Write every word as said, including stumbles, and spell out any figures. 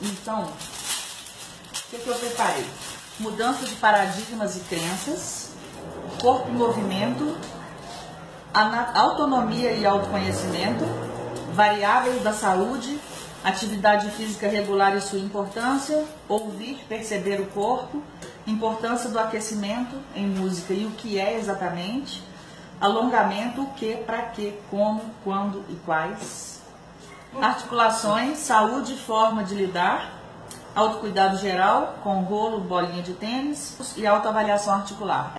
Então, o que, que eu preparei? Mudança de paradigmas e crenças, corpo e movimento, autonomia e autoconhecimento, variáveis da saúde, atividade física regular e sua importância, ouvir, perceber o corpo, importância do aquecimento em música e o que é exatamente, alongamento, o que, para que, como, quando e quais, articulações, saúde e forma de lidar, autocuidado geral, com rolo, bolinha de tênis e autoavaliação articular.